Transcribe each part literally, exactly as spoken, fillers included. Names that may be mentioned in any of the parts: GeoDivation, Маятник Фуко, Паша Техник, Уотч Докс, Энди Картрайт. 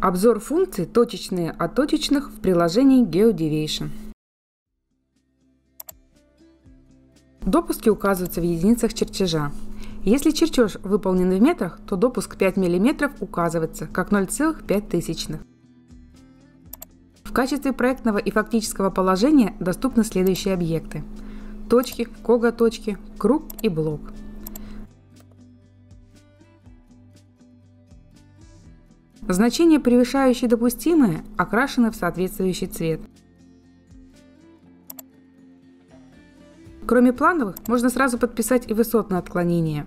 Обзор функций точечные от точечных в приложении GeoDivation. Допуски указываются в единицах чертежа. Если чертеж выполнен в метрах, то допуск пять миллиметров указывается как ноль целых пять тысячных. В качестве проектного и фактического положения доступны следующие объекты: точки, коготочки, круг и блок. Значения, превышающие допустимые, окрашены в соответствующий цвет. Кроме плановых, можно сразу подписать и высотные отклонения.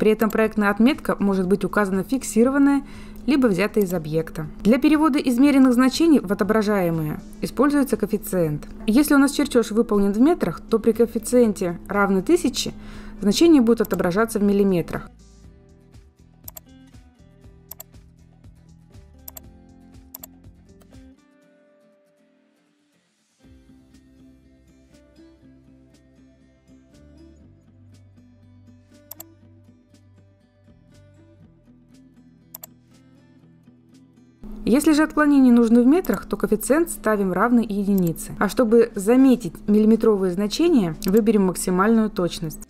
При этом проектная отметка может быть указана фиксированная, либо взята из объекта. Для перевода измеренных значений в отображаемые используется коэффициент. Если у нас чертеж выполнен в метрах, то при коэффициенте равной тысяче значение будет отображаться в миллиметрах. Если же отклонения нужны в метрах, то коэффициент ставим равный единице. А чтобы заметить миллиметровые значения, выберем максимальную точность.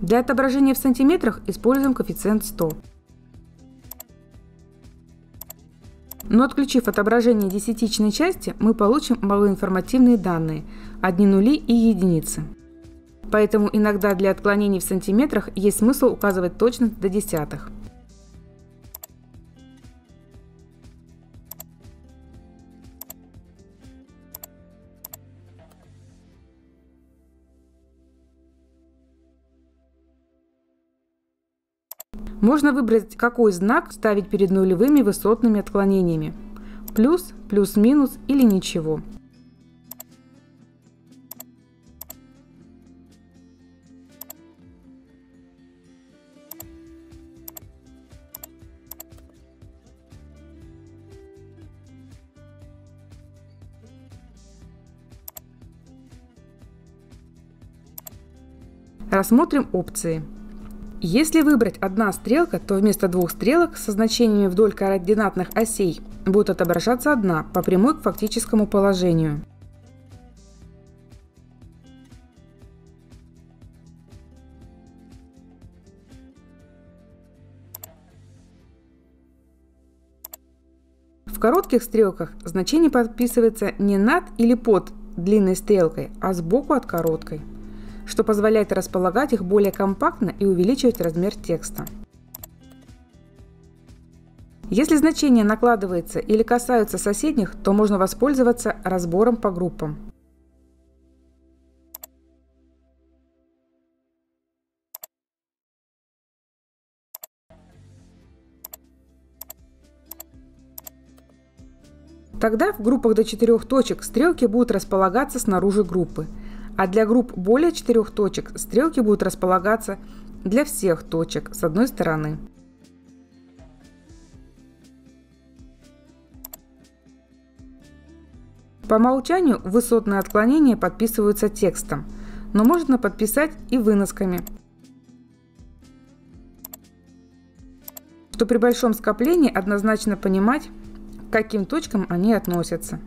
Для отображения в сантиметрах используем коэффициент сто. Но отключив отображение десятичной части, мы получим малоинформативные данные – одни нули и единицы. Поэтому иногда для отклонений в сантиметрах есть смысл указывать точность до десятых. Можно выбрать, какой знак ставить перед нулевыми высотными отклонениями – плюс, плюс-минус или ничего. Рассмотрим опции. Если выбрать одна стрелка, то вместо двух стрелок со значениями вдоль координатных осей будет отображаться одна по прямой к фактическому положению. В коротких стрелках значение подписывается не над или под длинной стрелкой, а сбоку от короткой, что позволяет располагать их более компактно и увеличивать размер текста. Если значения накладываются или касаются соседних, то можно воспользоваться разбором по группам. Тогда в группах до четырёх точек стрелки будут располагаться снаружи группы, а для групп более четырёх точек стрелки будут располагаться для всех точек с одной стороны. По умолчанию высотные отклонения подписываются текстом, но можно подписать и выносками, что при большом скоплении однозначно понимать, к каким точкам они относятся.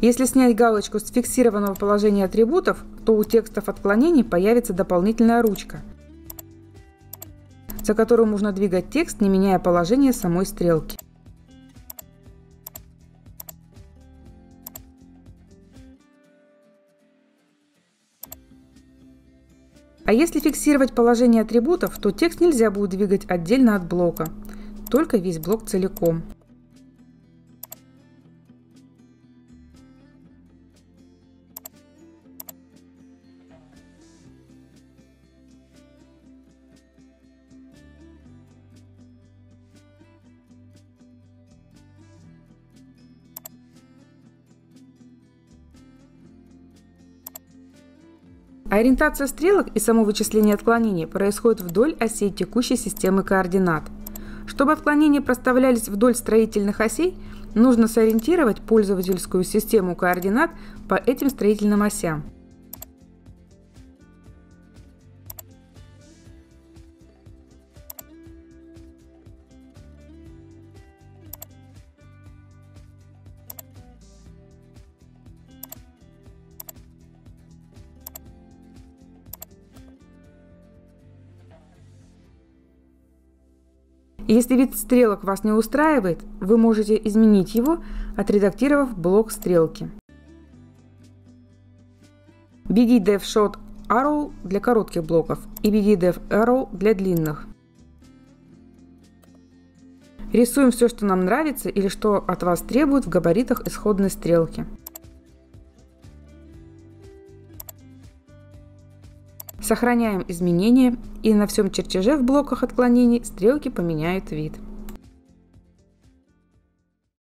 Если снять галочку с фиксированного положения атрибутов, то у текстов отклонений появится дополнительная ручка, за которую можно двигать текст, не меняя положение самой стрелки. А если фиксировать положение атрибутов, то текст нельзя будет двигать отдельно от блока, только весь блок целиком. Ориентация стрелок и само вычисление отклонений происходит вдоль осей текущей системы координат. Чтобы отклонения проставлялись вдоль строительных осей, нужно сориентировать пользовательскую систему координат по этим строительным осям. Если вид стрелок вас не устраивает, вы можете изменить его, отредактировав блок стрелки. би ди деф Short Arrow для коротких блоков и би ди деф Arrow для длинных. Рисуем все, что нам нравится или что от вас требует в габаритах исходной стрелки. Сохраняем изменения, и на всем чертеже в блоках отклонений стрелки поменяют вид.